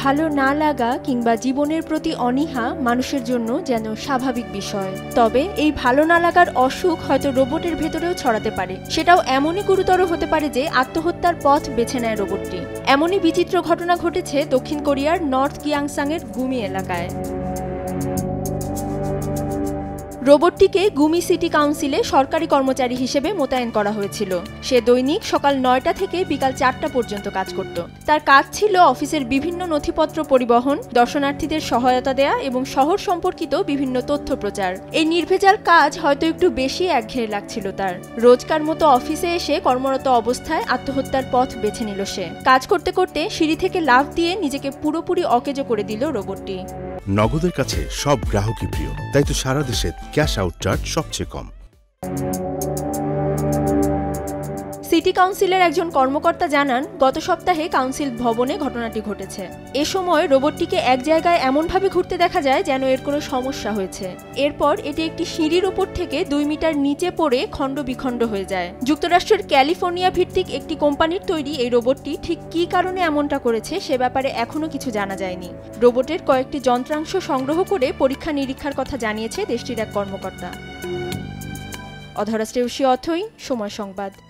ভালো না লাগা কিংবা জীবনের প্রতি অনীহা মানুষের জন্য যেন স্বাভাবিক বিষয়। তবে এই ভালো না লাগার অসুখ হয়তো রোবটের ভেতরেও ছড়াতে পারে। সেটাও এমনই গুরুতর হতে পারে যে আত্মহত্যার পথ বেছে নেয় রোবটটি। এমনই বিচিত্র ঘটনা ঘটেছে দক্ষিণ কোরিয়ার নর্থ গিয়াংসাংয়ের গুমি এলাকায়। রোবটটিকে গুমি সিটি কাউন্সিলে সরকারি কর্মচারী হিসেবে মোতায়েন করা হয়েছিল। সে দৈনিক সকাল ৯টা থেকে বিকাল ৪টা পর্যন্ত কাজ করত। তার কাজ ছিল অফিসের বিভিন্ন নথিপত্র পরিবহন, দর্শনার্থীদের সহায়তা দেয়া এবং শহর সম্পর্কিত বিভিন্ন তথ্য প্রচার। এই নির্ভেজাল কাজ হয়তো একটু বেশি একঘেয়ে লাগছিল তার। রোজকার মতো অফিসে এসে কর্মরত অবস্থায় আত্মহত্যার পথ বেছে নিল সে। কাজ করতে করতে সিঁড়ি থেকে লাফ দিয়ে নিজেকে পুরোপুরি অকেজো করে দিল রোবটটি। নগদের কাছে সব গ্রাহকই প্রিয়, তাই তো সারা দেশে ক্যাশ আউট চার্জ সবচেয়ে কম। সিটি কাউন্সিলের একজন কর্মকর্তা জানান, গত সপ্তাহে কাউন্সিল ভবনে ঘটনাটি ঘটেছে। এ সময় রোবটটিকে এক জায়গায় এমনভাবে ঘুরতে দেখা যায় যেন এর কোনো সমস্যা হয়েছে। এরপর এটি একটি সিঁড়ির উপর থেকে ২ মিটার নিচে পড়ে খণ্ড বিখণ্ড হয়ে যায়। যুক্তরাষ্ট্রের ক্যালিফোর্নিয়া ভিত্তিক একটি কোম্পানির তৈরি এই রোবটটি ঠিক কী কারণে এমনটা করেছে সে ব্যাপারে এখনও কিছু জানা যায়নি। রোবটের কয়েকটি যন্ত্রাংশ সংগ্রহ করে পরীক্ষা নিরীক্ষার কথা জানিয়েছে দেশটির এক কর্মকর্তা। অধরা শ্রেয়সী অথৈ, সময় সংবাদ।